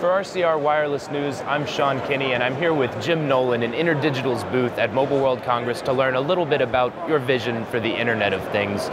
For RCR Wireless News, I'm Sean Kinney, and I'm here with Jim Nolan in Interdigital's booth at Mobile World Congress to learn a little bit about your vision for the Internet of Things.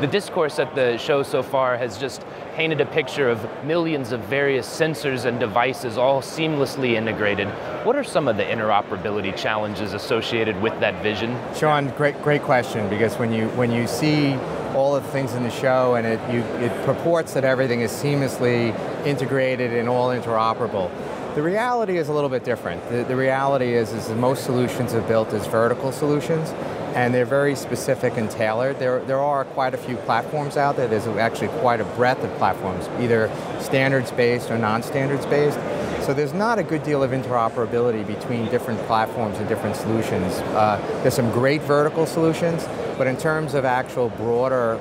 The discourse at the show so far has just painted a picture of millions of various sensors and devices all seamlessly integrated. What are some of the interoperability challenges associated with that vision? Sean, great question, because when you see all of the things in the show, and it purports that everything is seamlessly integrated and all interoperable. The reality is a little bit different. The reality is that most solutions are built as vertical solutions, and they're very specific and tailored. There are quite a few platforms out there. There's actually quite a breadth of platforms, either standards-based or non-standards-based. So there's not a good deal of interoperability between different platforms and different solutions. There's some great vertical solutions, but in terms of actual broader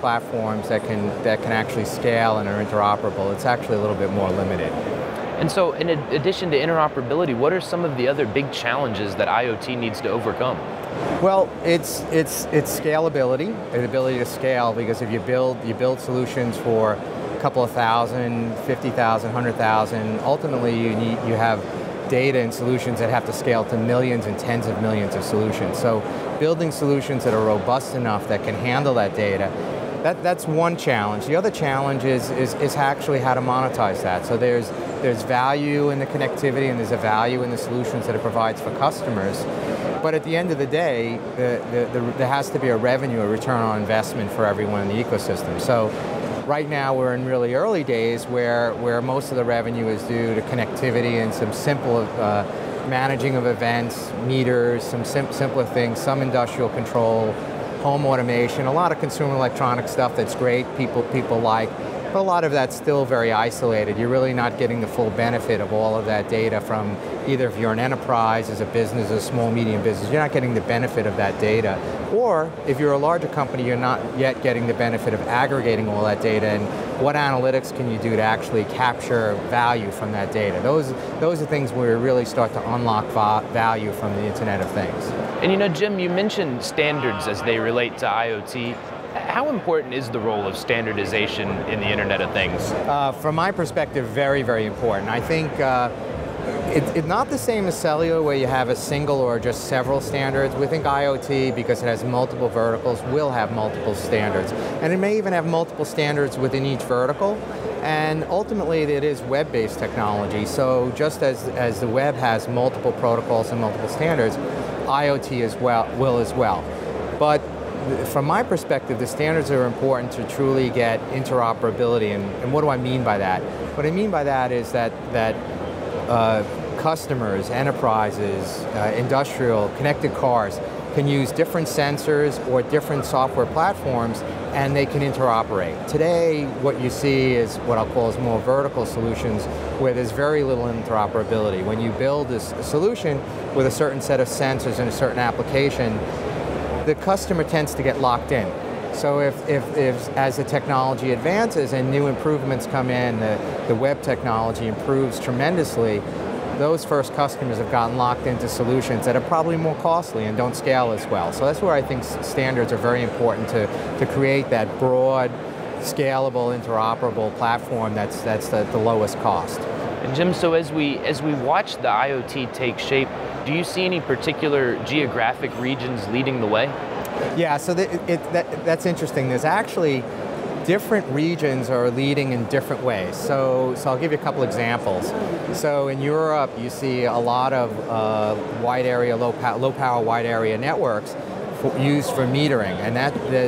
platforms that can actually scale and are interoperable, it's actually a little bit more limited. And so, in addition to interoperability, what are some of the other big challenges that IoT needs to overcome? Well, it's scalability, the ability to scale, because if you build solutions for a couple of thousand, 50,000, 100,000, ultimately you have data and solutions that have to scale to millions and tens of millions of solutions. So, building solutions that are robust enough that can handle that data. That's one challenge. The other challenge is actually how to monetize that. So there's value in the connectivity, and there's a value in the solutions that it provides for customers. But at the end of the day, there has to be a revenue, a return on investment for everyone in the ecosystem. So right now we're in really early days where most of the revenue is due to connectivity and some simple managing of events, meters, some simpler things, some industrial control, home automation, a lot of consumer electronic stuff that's great, people like, but a lot of that's still very isolated. You're really not getting the full benefit of all of that data from either if you're an enterprise, as a business, a small, medium business, you're not getting the benefit of that data. Or if you're a larger company, you're not yet getting the benefit of aggregating all that data and what analytics can you do to actually capture value from that data. Those are things where we really start to unlock value from the Internet of Things. And you know, Jim, you mentioned standards as they relate to IoT. How important is the role of standardization in the Internet of Things? From my perspective, very, very important. I think it's not the same as cellular, where you have a single or just several standards. We think IoT, because it has multiple verticals, will have multiple standards. And it may even have multiple standards within each vertical. And ultimately, it is web-based technology. So just as the web has multiple protocols and multiple standards, IoT as well will. But from my perspective, the standards are important to truly get interoperability. And what do I mean by that? What I mean by that is that customers, enterprises, industrial, connected cars can use different sensors or different software platforms, and they can interoperate. Today, what you see is what I'll call is more vertical solutions, where there's very little interoperability. When you build this solution with a certain set of sensors and a certain application, the customer tends to get locked in. So if as the technology advances and new improvements come in, the web technology improves tremendously, those first customers have gotten locked into solutions that are probably more costly and don't scale as well. So that's where I think standards are very important to create that broad, scalable, interoperable platform that's at the lowest cost. And Jim, so as we watch the IoT take shape, do you see any particular geographic regions leading the way? Yeah, so that's interesting. There's actually different regions are leading in different ways. So I'll give you a couple examples. So in Europe, you see a lot of wide area, low power wide area networks used for metering, and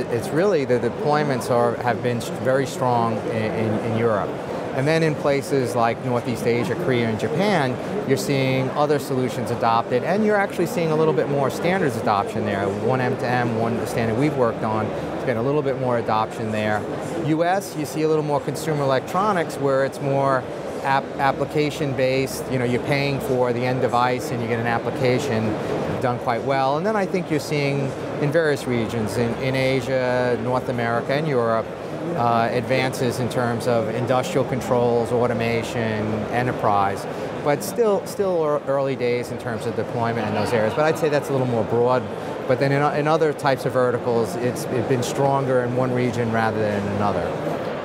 it's really the deployments have been very strong in Europe. And then in places like Northeast Asia, Korea, and Japan, you're seeing other solutions adopted, and you're actually seeing a little bit more standards adoption there. oneM2M, one standard we've worked on, it's been a little bit more adoption there. US, you see a little more consumer electronics, where it's more application-based. You know, you're paying for the end device, and you get an application done quite well. And then I think you're seeing in various regions, in Asia, North America, and Europe, advances in terms of industrial controls, automation, enterprise, but still early days in terms of deployment in those areas. But I'd say that's a little more broad. But then in other types of verticals, it's been stronger in one region rather than another.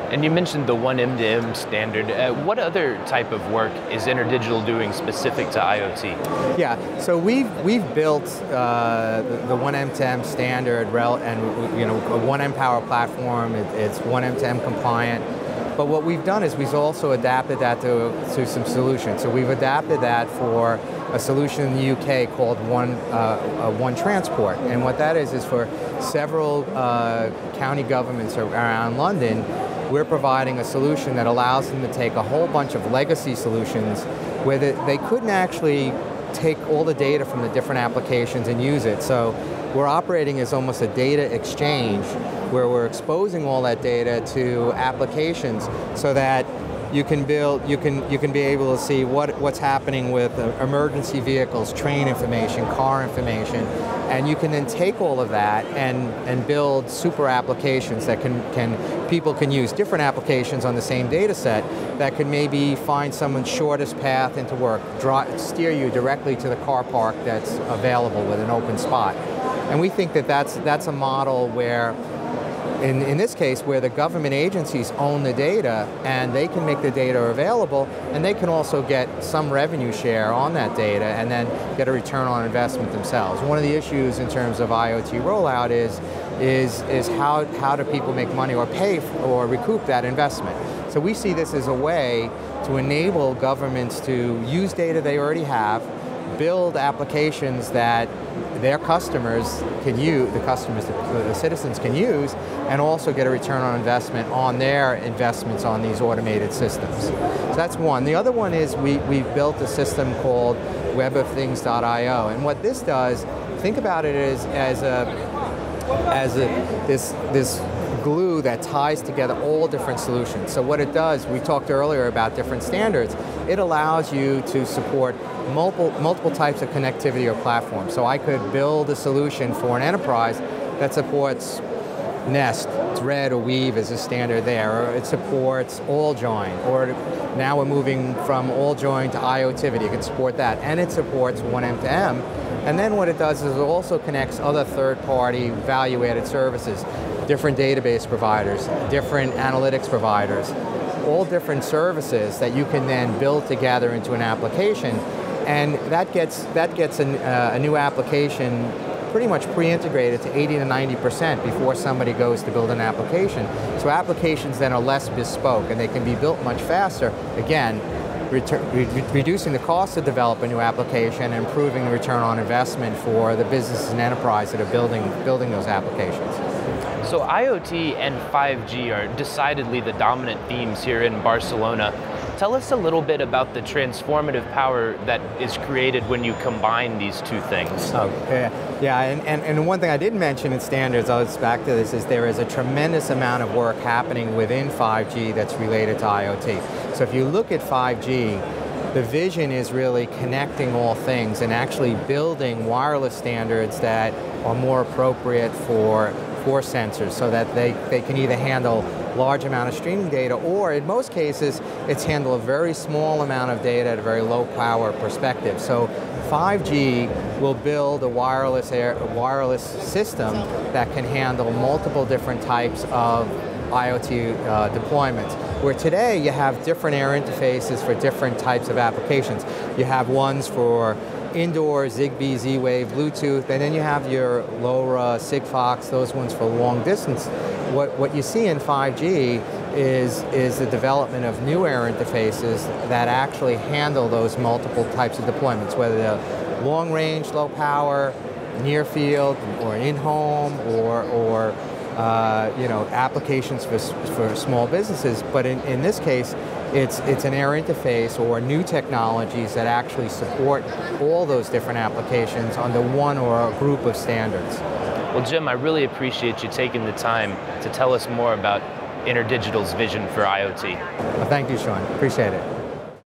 And you mentioned the oneM2M standard. What other type of work is Interdigital doing specific to IoT? Yeah, so we've built the oneM2M standard, and a oneM power platform. It's oneM2M compliant. But what we've done is we've also adapted that to some solutions. So we've adapted that for a solution in the UK called One Transport. And what that is for several county governments around London, we're providing a solution that allows them to take a whole bunch of legacy solutions where they couldn't actually take all the data from the different applications and use it. So we're operating as almost a data exchange where we're exposing all that data to applications so that you can be able to see what's happening with emergency vehicles, train information, car information, and you can then take all of that and build super applications that people can use different applications on the same data set that can maybe find someone's shortest path into work, steer you directly to the car park that's available with an open spot. And we think that that's a model where in this case, where the government agencies own the data and they can make the data available, and they can also get some revenue share on that data and then get a return on investment themselves. One of the issues in terms of IoT rollout is how do people make money or pay for, or recoup that investment. So we see this as a way to enable governments to use data they already have, build applications that their customers can use, the citizens can use, and also get a return on investment on their investments on these automated systems. So that's one. The other one is we've built a system called Web of Things.io, and what this does, think about it as this glue that ties together all different solutions. So what it does, we talked earlier about different standards, it allows you to support multiple types of connectivity or platforms. So I could build a solution for an enterprise that supports Nest, Thread, or Weave as a standard there, or it supports AllJoyn, or now we're moving from AllJoyn to IoTivity, it can support that, and it supports oneM2M. And then what it does is it also connects other third-party value-added services, different database providers, different analytics providers, all different services that you can then build together into an application, and that gets a new application pretty much pre-integrated to 80 to 90% before somebody goes to build an application. So applications then are less bespoke and they can be built much faster, again, reducing the cost to develop a new application and improving the return on investment for the businesses and enterprise that are building those applications. So IoT and 5G are decidedly the dominant themes here in Barcelona. Tell us a little bit about the transformative power that is created when you combine these two things. And one thing I did mention in standards, I'll just back to this, is there is a tremendous amount of work happening within 5G that's related to IoT. So if you look at 5G, the vision is really connecting all things and actually building wireless standards that are more appropriate for sensors so that they can either handle large amount of streaming data, or in most cases, it's handle a very small amount of data at a very low power perspective. So 5G will build a wireless system that can handle multiple different types of IoT deployments, where today you have different air interfaces for different types of applications. You have ones for indoor, ZigBee, Z-Wave, Bluetooth, and then you have your LoRa, Sigfox, those ones for long distance. What you see in 5G is the development of new air interfaces that actually handle those multiple types of deployments, whether they're long range, low power, near field, or in-home, or applications for small businesses. But in this case, it's an air interface or new technologies that actually support all those different applications under one or a group of standards. Well, Jim, I really appreciate you taking the time to tell us more about Interdigital's vision for IoT. Well, thank you, Sean. Appreciate it.